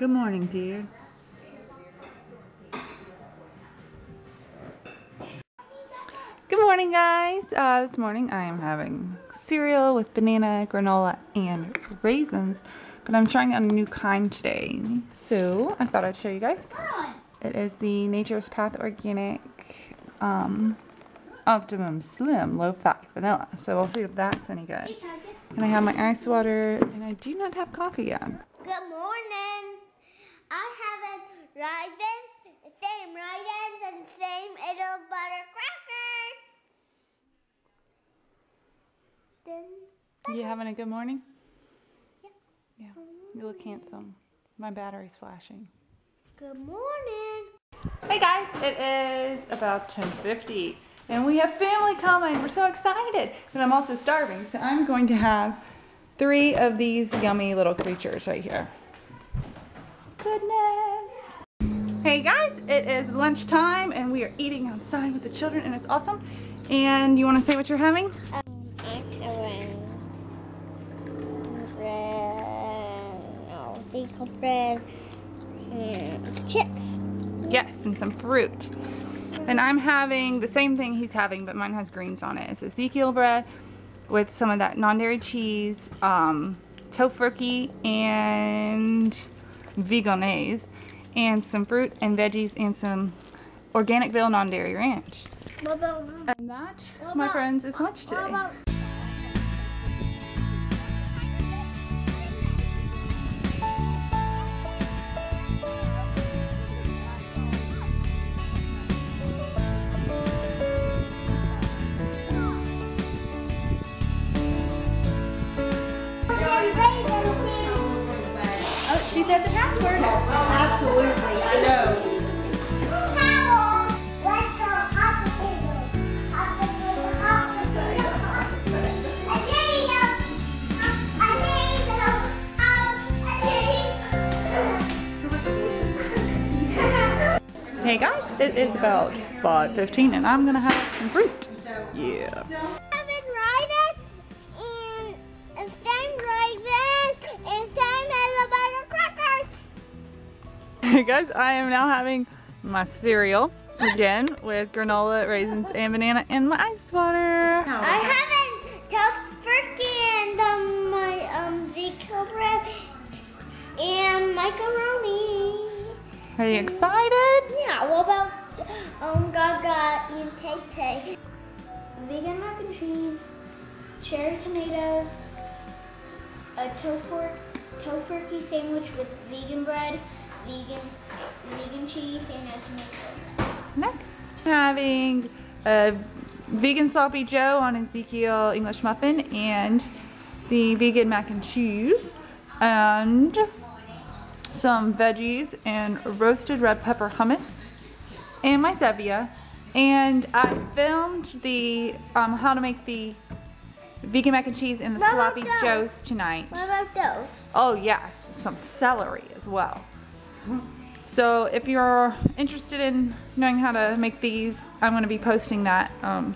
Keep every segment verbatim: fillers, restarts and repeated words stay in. Good morning, dear. Good morning, guys. Uh, this morning I am having cereal with banana, granola, and raisins, but I'm trying out a new kind today. So I thought I'd show you guys. It is the Nature's Path Organic um, Optimum Slim Low-Fat Vanilla. So we'll see if that's any good. And I have my ice water, and I do not have coffee yet. Good morning. I have a raisins, same raisins, and same little butter crackers. Then you having a good morning? Yep. Yeah. You look handsome. My battery's flashing. Good morning. Hey guys, it is about ten fifty, and we have family coming. We're so excited, but I'm also starving, so I'm going to have three of these yummy little creatures right here. Goodness. Hey guys, it is lunchtime and we are eating outside with the children, and it's awesome. And you want to say what you're having? Um, I'm having bread, oh, vegan bread, and chips. Yes, and some fruit. And I'm having the same thing he's having, but mine has greens on it. It's Ezekiel bread with some of that non-dairy cheese, um, Tofurky, and veganaise, and some fruit and veggies, and some Organicville non-dairy ranch. And that, my friends, is lunch today. She said the password. Oh, absolutely. I know. Hey guys, it is about five fifteen, and I'm gonna have some fruit. Yeah. Guys, I am now having my cereal again with granola, raisins, and banana, and my ice water. I haven't Tofurky and um, my um vegan bread and macaroni. Are you excited? Yeah. What about um Gaga and Tay Tay? Vegan mac and cheese, cherry tomatoes, a Tofurky Tofurky sandwich with vegan bread. Vegan, vegan cheese and a tomato. Next, I'm having a vegan sloppy joe on Ezekiel English muffin, and the vegan mac and cheese, and some veggies, and roasted red pepper hummus, and my Zevia. And I filmed the um, how to make the vegan mac and cheese and the what sloppy joes tonight. What about those? Oh yes, some celery as well. So if you're interested in knowing how to make these, I'm going to be posting that um,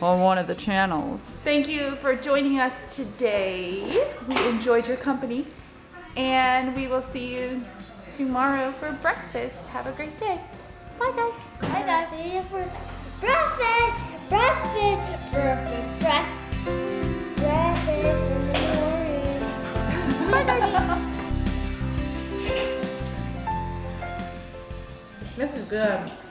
on one of the channels. Thank you for joining us today. We enjoyed your company, and we will see you tomorrow for breakfast. Have a great day. Bye guys. Bye guys. See you for breakfast. Breakfast. Breakfast. Breakfast. Breakfast. Bye guys. This is good.